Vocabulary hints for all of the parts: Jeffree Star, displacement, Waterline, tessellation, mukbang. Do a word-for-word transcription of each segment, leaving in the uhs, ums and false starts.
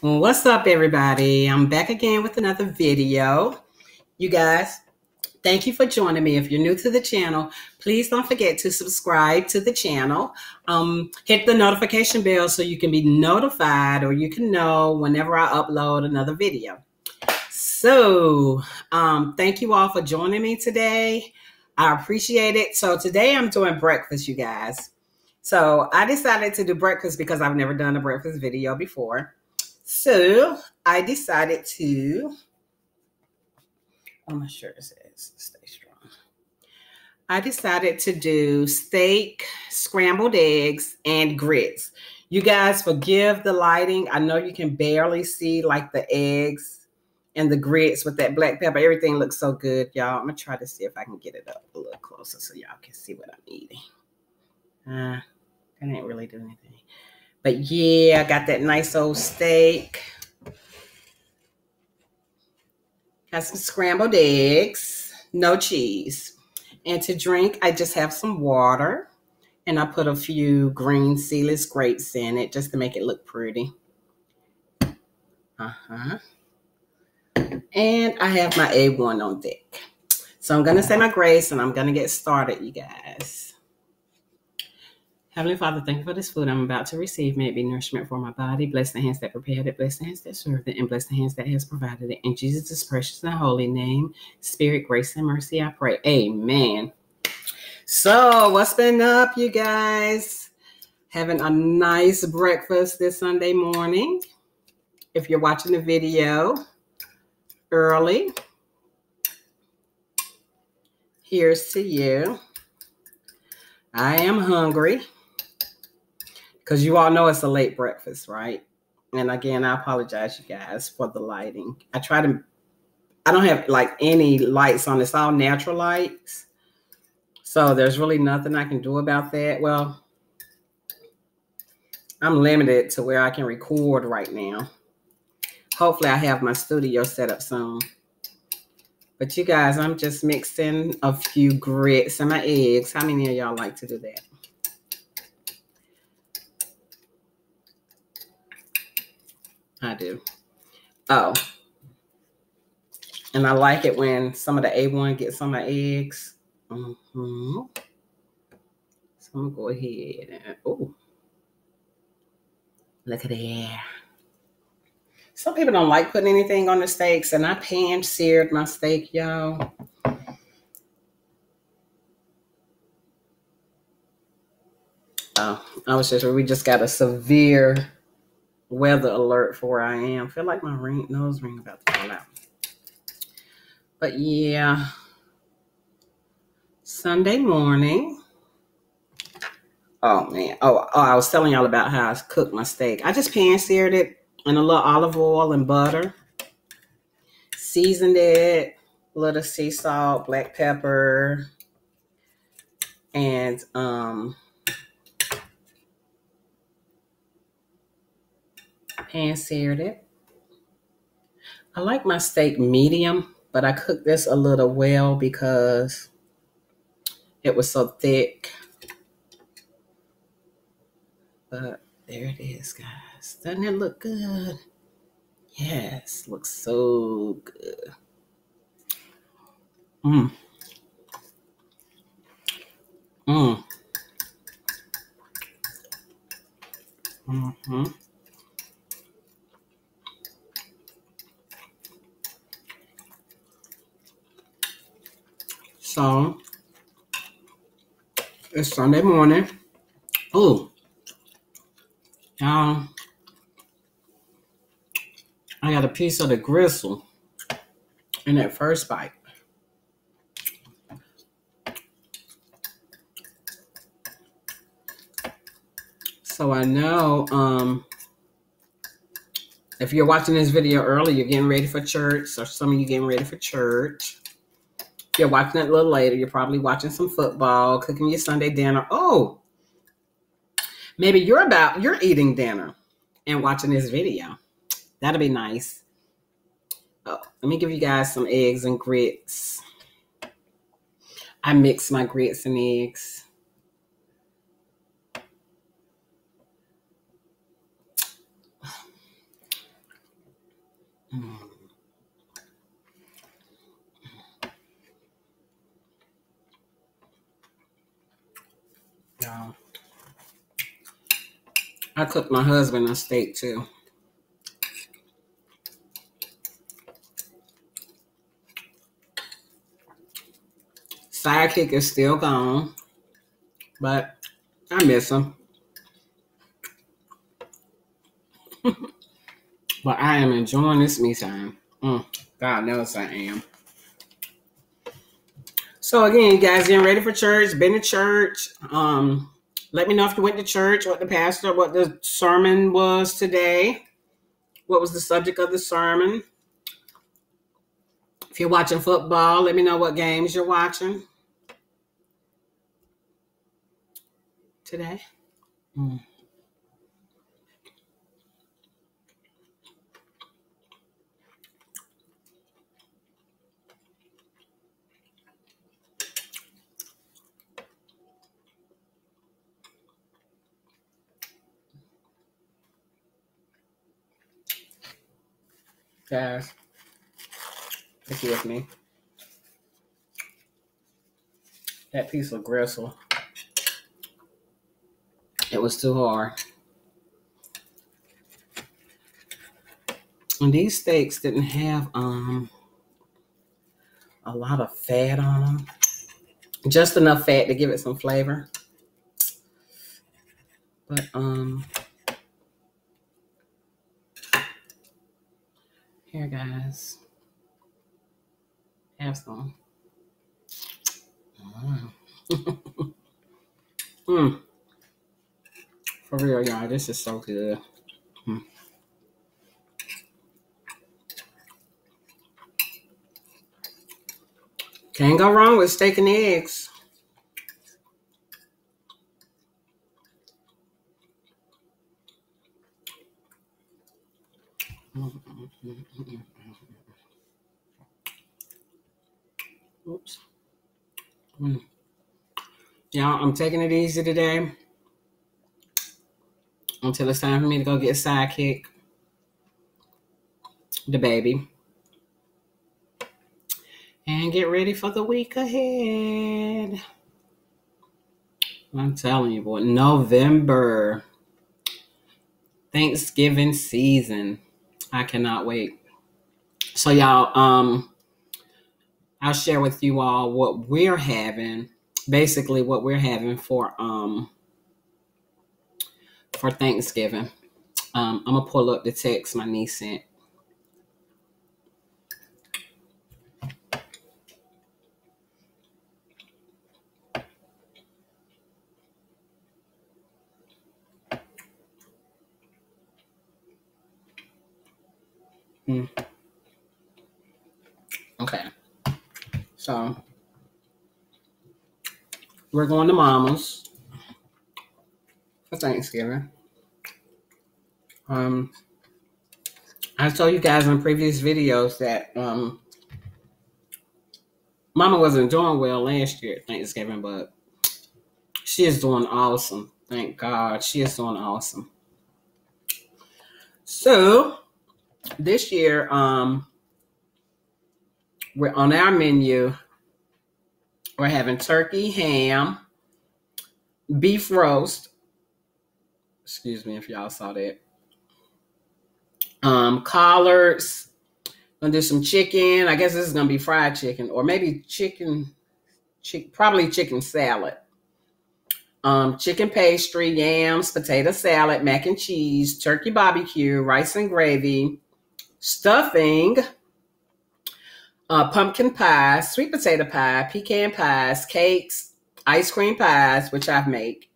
What's up, everybody? I'm back again with another video. You guys, thank you for joining me. If you're new to the channel, please don't forget to subscribe to the channel. Um, hit the notification bell so you can be notified, or you can know whenever I upload another video. So um, thank you all for joining me today. I appreciate it. So today I'm doing breakfast, you guys. So I decided to do breakfast because I've never done a breakfast video before. So I decided to, I'm not sure it says stay strong. I decided to do steak, scrambled eggs, and grits. You guys forgive the lighting. I know you can barely see like the eggs and the grits with that black pepper. Everything looks so good, y'all. I'm gonna try to see if I can get it up a little closer so y'all can see what I'm eating. Uh, I didn't really do anything. But yeah, I got that nice old steak. Got some scrambled eggs, no cheese. And to drink, I just have some water. And I put a few green seedless grapes in it just to make it look pretty. Uh-huh. And I have my A one on deck. So I'm going to say my grace and I'm going to get started, you guys. Heavenly Father, thank you for this food I'm about to receive. May it be nourishment for my body. Bless the hands that prepared it. Bless the hands that served it. And bless the hands that has provided it. In Jesus' precious and holy name, spirit, grace, and mercy, I pray. Amen. So what's been up, you guys? Having a nice breakfast this Sunday morning. If you're watching the video early, here's to you. I am hungry. Because you all know it's a late breakfast, right? And again, I apologize, you guys, for the lighting. I try to, I don't have like any lights on. It's all natural lights. So there's really nothing I can do about that. Well, I'm limited to where I can record right now. Hopefully I have my studio set up soon. But you guys, I'm just mixing a few grits and my eggs. How many of y'all like to do that? I do. Oh, and I like it when some of the A one gets on my eggs. Mm-hmm. So I'm gonna go ahead and oh, look at that. Some people don't like putting anything on the steaks, and I pan seared my steak, y'all. Oh, I was just we just got a severe weather alert for where I am. I feel like my ring, nose ring about to fall out. But yeah, Sunday morning. Oh man. Oh, oh, I was telling y'all about how I cooked my steak. I just pan seared it in a little olive oil and butter. Seasoned it, a little sea salt, black pepper, and um pan seared it. I like my steak medium, but I cooked this a little well because it was so thick. But there it is, guys. Doesn't it look good? Yes, looks so good. Mmm. Mmm. Mm-hmm. So it's Sunday morning. Oh, um, I got a piece of the gristle in that first bite. So I know um, if you're watching this video early, you're getting ready for church, or some of you getting ready for church. You're watching it a little later. You're probably watching some football, cooking your Sunday dinner. Oh, maybe you're about, you're eating dinner and watching this video. That'll be nice. Oh, let me give you guys some eggs and grits. I mix my grits and eggs. y'all. I cooked my husband a steak too. Sidekick is still gone, but I miss him. But I am enjoying this me time. Mm, God knows I am. So again, you guys getting ready for church, been to church. Um, let me know if you went to church, what the pastor, what the sermon was today. What was the subject of the sermon? If you're watching football, let me know what games you're watching today. Mm. Guys, if you're with me, that piece of gristle, it was too hard. And these steaks didn't have um a lot of fat on them, just enough fat to give it some flavor. But um. Here, guys, have some. Mm. Mm. For real, y'all, this is so good. Mm. Can't go wrong with steak and eggs. Oops. Mm. Y'all, I'm taking it easy today until it's time for me to go get Sidekick, the baby, and get ready for the week ahead. I'm telling you, boy, November, Thanksgiving season. I cannot wait. So y'all, um, I'll share with you all what we're having, basically what we're having for um for Thanksgiving. Um, I'm gonna pull up the text my niece sent. Hmm. Okay, so we're going to Mama's for Thanksgiving. Um, I told you guys in previous videos that um, Mama wasn't doing well last year at Thanksgiving, but she is doing awesome. Thank God, she is doing awesome. So this year, um, we're on our menu. We're having turkey, ham, beef roast. Excuse me if y'all saw that. Um, collards. Gonna do some chicken. I guess this is gonna be fried chicken, or maybe chicken, chick, probably chicken salad. Um, chicken pastry, yams, potato salad, mac and cheese, turkey barbecue, rice and gravy, stuffing, uh, pumpkin pie, sweet potato pie, pecan pies, cakes, ice cream pies, which I've made,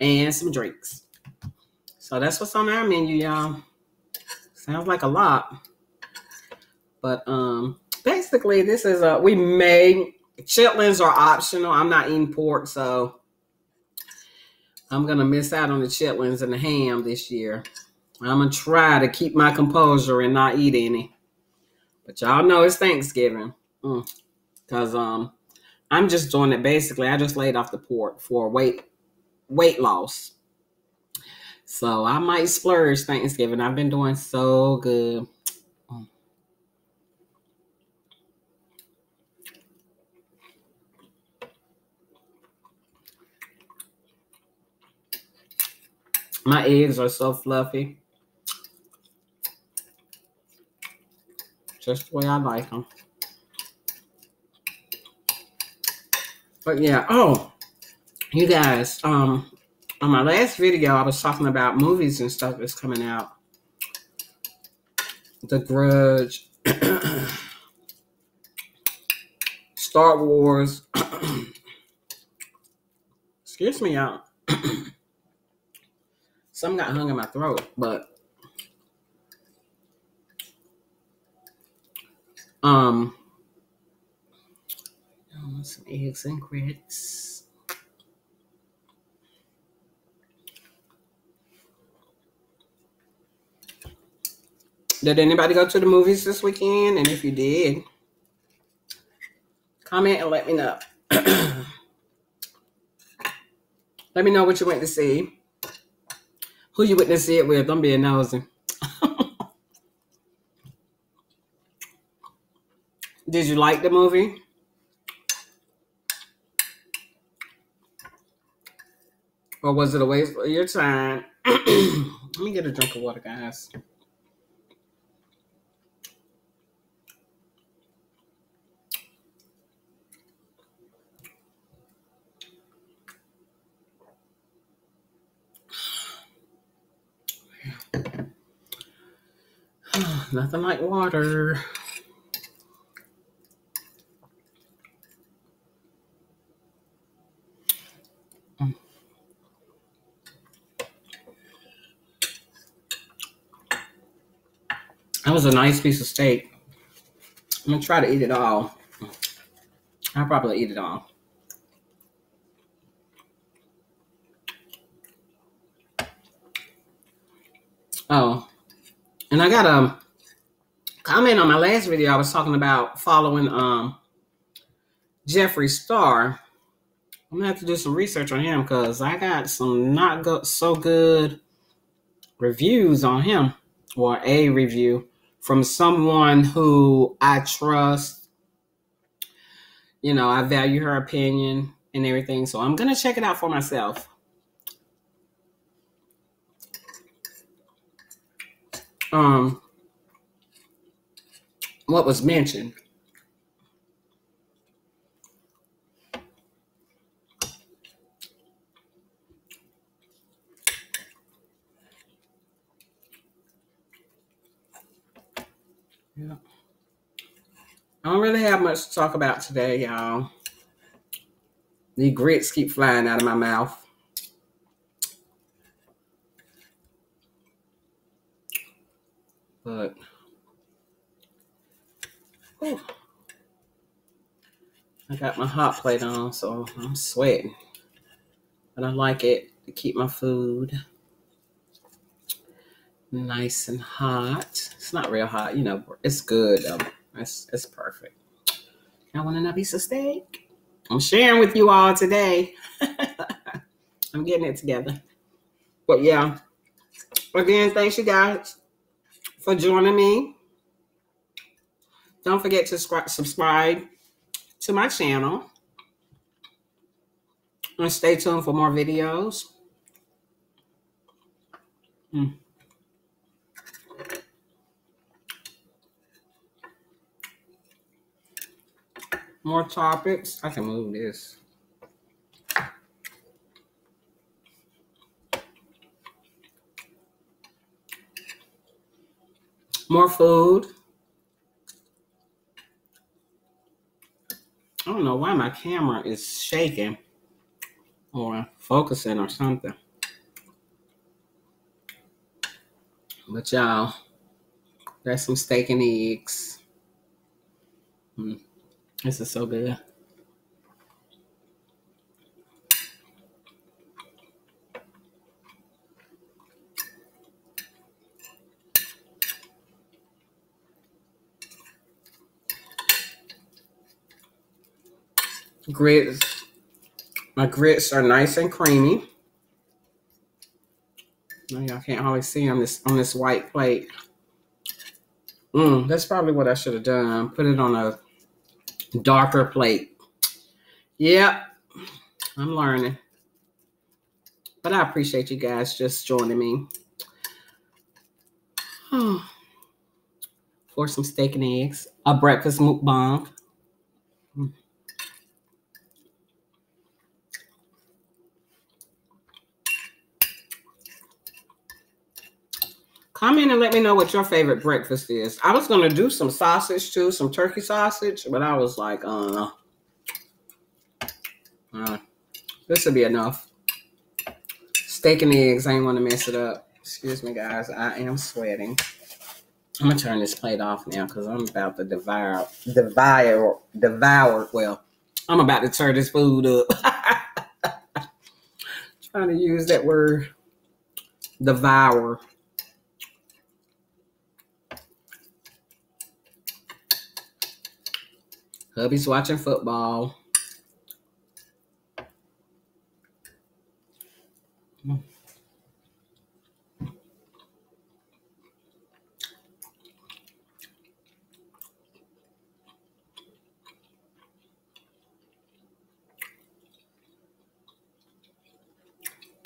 and some drinks. So that's what's on our menu, y'all. Sounds like a lot, but um, basically this is a we made chitlins are optional. I'm not eating pork, so I'm gonna miss out on the chitlins and the ham this year. I'm going to try to keep my composure and not eat any. But y'all know it's Thanksgiving. Because mm. um, I'm just doing it basically. I just laid off the pork for weight weight loss. So I might splurge Thanksgiving. I've been doing so good. Mm. My eggs are so fluffy. Just the way I like them. But yeah, oh, you guys, um, on my last video, I was talking about movies and stuff that's coming out. The Grudge, Star Wars. Excuse me, y'all. Something got hung in my throat, but um. Some eggs and grits. Did anybody go to the movies this weekend? And if you did, comment and let me know. Let me know what you went to see. Who you went to see it with. Don't be a nosy. Did you like the movie? Or was it a waste of your time? Let me get a drink of water, guys. Nothing like water. That was a nice piece of steak. I'm gonna try to eat it all. I'll probably eat it all. Oh, and I got a comment on my last video. I was talking about following um, Jeffree Star. I'm gonna have to do some research on him because I got some not go so good reviews on him, or a review from someone who I trust. You know, I value her opinion and everything. So I'm going to check it out for myself. Um, what was mentioned? Yeah. I don't really have much to talk about today, y'all. The grits keep flying out of my mouth. But whew, I got my hot plate on, so I'm sweating. But I like it to keep my food nice and hot. It's not real hot, you know. It's good though. It's it's perfect. I want another piece of steak. I'm sharing with you all today. I'm getting it together. But yeah, again, thanks you guys for joining me. Don't forget to subscribe to my channel and stay tuned for more videos. Mm. More topics. I can move this. More food. I don't know why my camera is shaking or focusing or something. But y'all, that's some steak and eggs. Mm. This is so good. Grits. My grits are nice and creamy. Now y'all can't hardly see on this on this white plate. Mm, that's probably what I should have done. Put it on a darker plate. Yep, I'm learning. But I appreciate you guys just joining me. Oh, for some steak and eggs. A breakfast mukbang. Comment and let me know what your favorite breakfast is. I was going to do some sausage too, some turkey sausage, but I was like, uh, uh this will be enough. Steak and eggs, I ain't want to mess it up. Excuse me, guys. I am sweating. I'm going to turn this plate off now because I'm about to devour, devour, devour. Well, I'm about to turn this food up. Trying to use that word, devour. Hubby's watching football. Mm.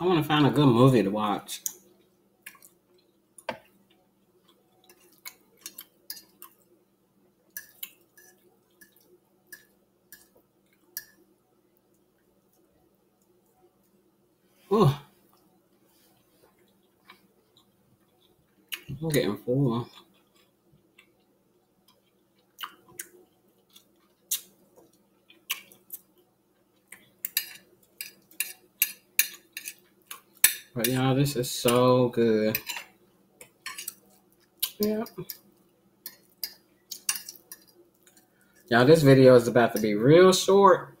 I want to find a good movie to watch. Ooh. I'm getting full. But y'all, this is so good. Yep. Y'all, this video is about to be real short.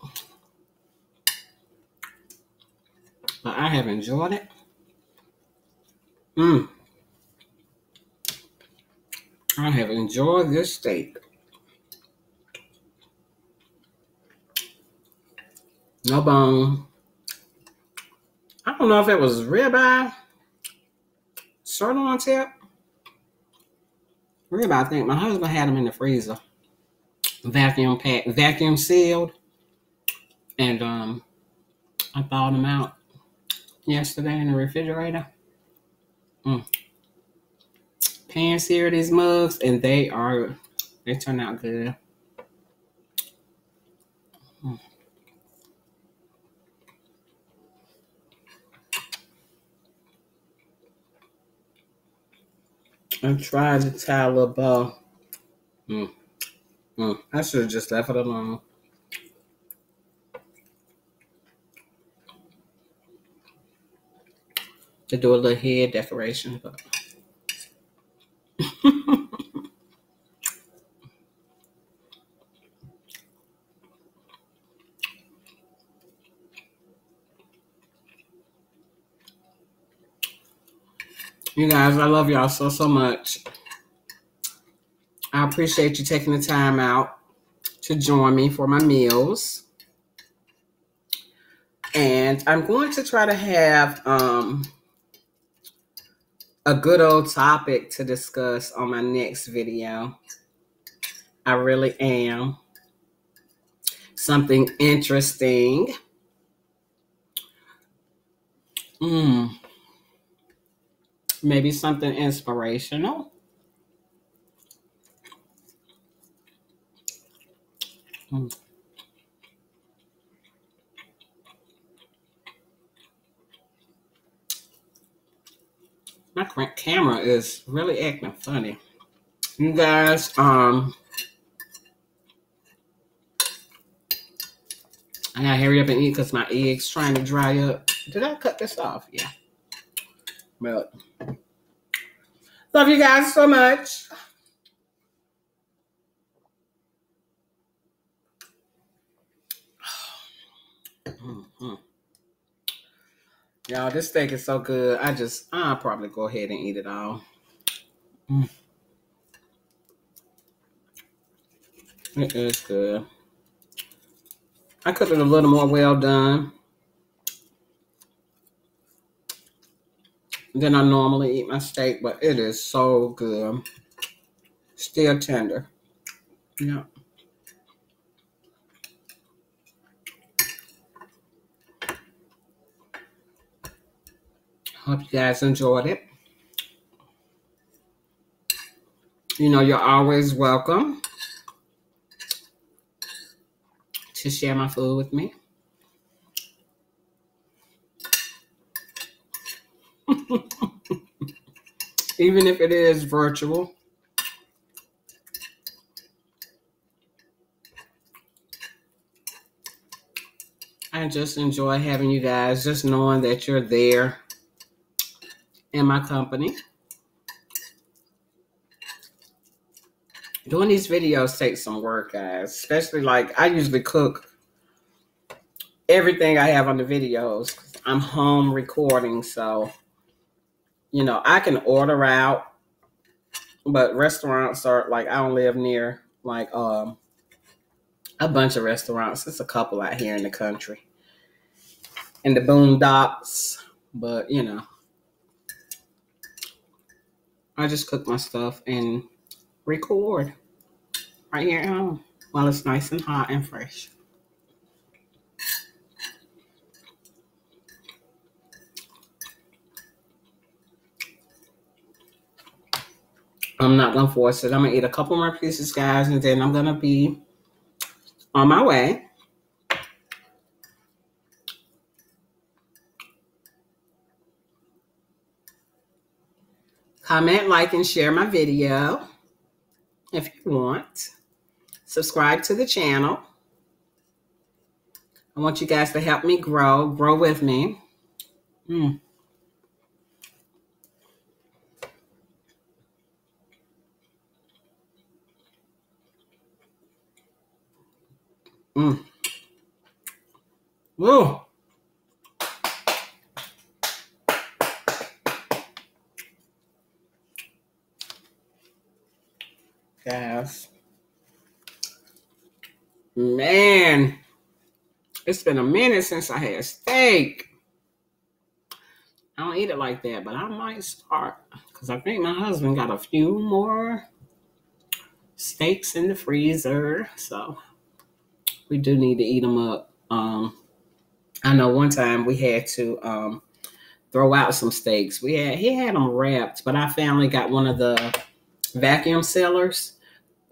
But I have enjoyed it. Mmm. I have enjoyed this steak. No bone. I don't know if it was ribeye, sirloin tip. Ribeye, I think my husband had them in the freezer, vacuum packed, vacuum sealed, and um, I thawed them out yesterday in the refrigerator. Mm. Pan sear these mugs, and they are they turn out good. Mm. I tried to tie a little bow. Mm. Mm. I should have just left it alone. To do a little head decoration, but you guys, I love y'all so, so much. I appreciate you taking the time out to join me for my meals. And I'm going to try to have um, a good old topic to discuss on my next video. I really am. Something interesting. Mm. Maybe something inspirational. Mm. My camera is really acting funny. You guys, um, I gotta hurry up and eat because my egg's trying to dry up. Did I cut this off? Yeah. But love you guys so much. Mm-hmm. Y'all, this steak is so good. I just, I'll probably go ahead and eat it all. Mm. It is good. I cooked it a little more well done than I normally eat my steak, but it is so good. Still tender. Yeah. Hope you guys enjoyed it. You know, you're always welcome to share my food with me. Even if it is virtual. I just enjoy having you guys, just knowing that you're there in my company. Doing these videos takes some work, guys. Especially, like, I usually cook everything I have on the videos. I'm home recording, so, you know, I can order out, but restaurants are, like, I don't live near, like, um, a bunch of restaurants. There's a couple out here in the country. In the boondocks, but you know, I just cook my stuff and record right here at home while it's nice and hot and fresh. I'm not gonna force it. I'm gonna eat a couple more pieces, guys, and then I'm gonna be on my way. Comment, like, and share my video if you want. Subscribe to the channel. I want you guys to help me grow. Grow with me. Mm. Mm. Whoa. Guys, man, it's been a minute since I had steak. I don't eat it like that, but I might start, because I think my husband got a few more steaks in the freezer, so we do need to eat them up. Um, I know one time we had to um, throw out some steaks. We had he had them wrapped, but I finally got one of the vacuum sealers,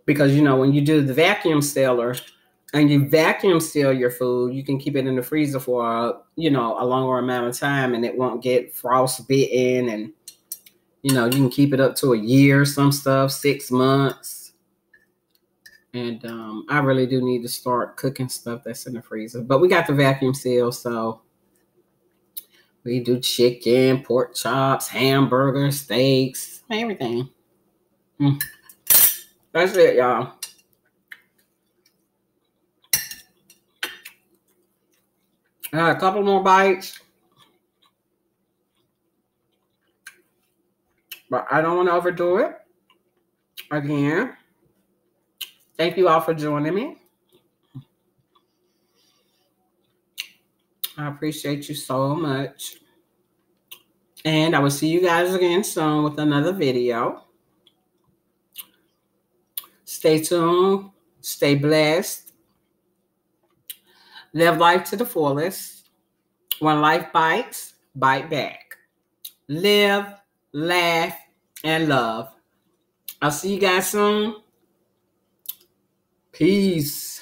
because you know when you do the vacuum sealer and you vacuum seal your food, you can keep it in the freezer for a, you know, a longer amount of time, and it won't get frostbitten, and you know you can keep it up to a year, some stuff, six months. And um, I really do need to start cooking stuff that's in the freezer. But we got the vacuum seal, so we do chicken, pork chops, hamburgers, steaks, everything. Mm. That's it, y'all. I got a couple more bites. But I don't want to overdo it. Again. Thank you all for joining me. I appreciate you so much. And I will see you guys again soon with another video. Stay tuned. Stay blessed. Live life to the fullest. When life bites, bite back. Live, laugh, and love. I'll see you guys soon. Peace.